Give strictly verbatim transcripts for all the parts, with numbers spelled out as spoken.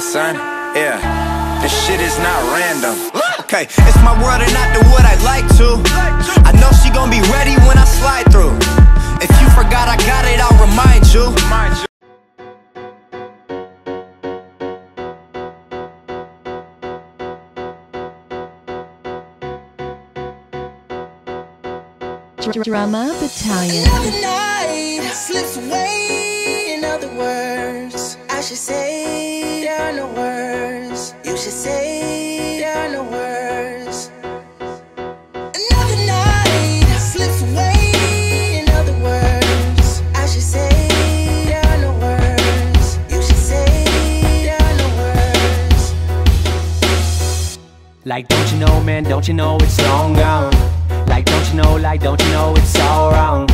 plan, son. Yeah, this shit is not random. Okay, it's my world and not do what I like to. I know she gon' be ready when I slide through. If you forgot I got it, I'll remind you. Drama Battalion. Another night slips away. In other words, I should say there are no words. You should say there are no words. Another night slips away. In other words, I should say there are no words. You should say there are no words. Like, don't you know, man, don't you know it's long gone? Like, don't you know, like, don't you know it's all wrong?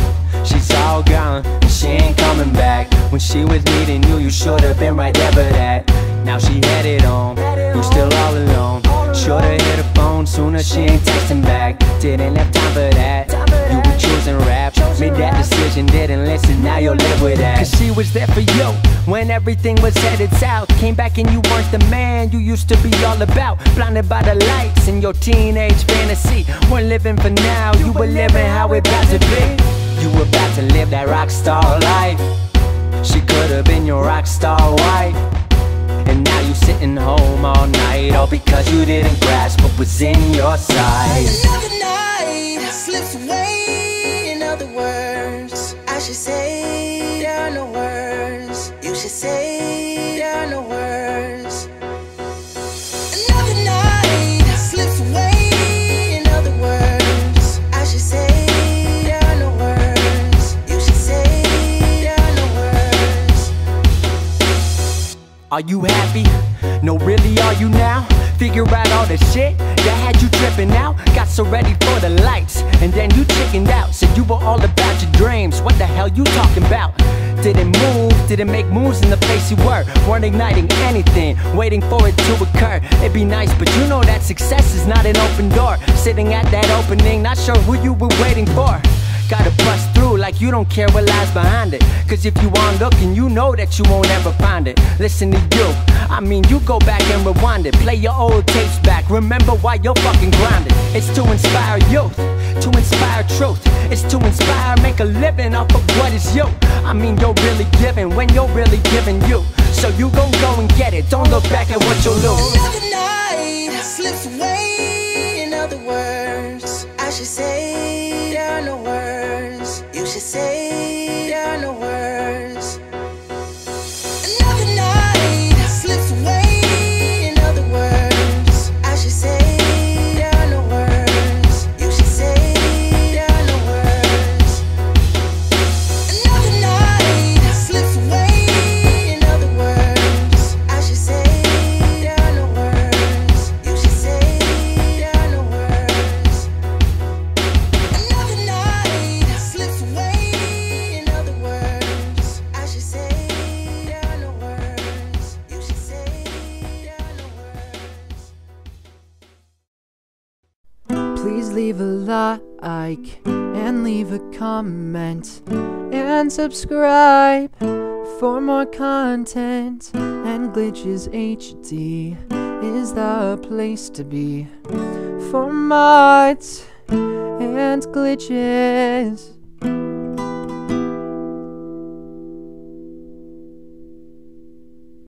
She's all gone, and she ain't coming back. When she was needing you, you should've been right there for that. Now she headed home, you still all alone. Should've hit her phone sooner, she ain't texting back. Didn't have time for that, you were choosing rap. Made that decision, didn't listen, now you'll live with that. Cause she was there for you, when everything was headed south. Came back and you weren't the man you used to be all about. Blinded by the lights in your teenage fantasy. Weren't living for now, you were living how it about to be. You were about to live that rock star life. She could've been your rock star wife. And now you sitting home all night, all because you didn't grasp what was in your sight. Another night slips away. In other words, I should say there are no words. You should say there are no words. Another night slips away. In other words, I should say there are no words. You should say there are no words. Are you happy? No, really, are you now? Figure out all the shit that had you tripping out. Got so ready for the lights, and then you chickened out. Said you were all about your dreams. What the hell you talking about? Didn't move, didn't make moves in the place you were. Weren't igniting anything, waiting for it to occur. It'd be nice, but you know that success is not an open door. Sitting at that opening, not sure who you were waiting for. Gotta bust through like you don't care what lies behind it. Cause if you aren't looking, you know that you won't ever find it. Listen to you, I mean you go back and rewind it. Play your old tapes back, remember why you're fucking grinding. It's to inspire youth, to inspire truth. It's to inspire, make a living off of what is you. I mean you're really giving when you're really giving you. So you gon' go and get it, don't look back at what you lose. Another night slips away. In other words, I should say there are no words. You should say there are no words. Another night slips away. In other words, I should say there are no words. You should say there are no words. Another night slips away. In other words, I should say there are no words. You should say there are no words. Another night slips away. In other words, I should say there are no words. You should say there are no words. Please leave a like and leave a comment and subscribe for more content. And Glitches H D is the place to be for mods and glitches.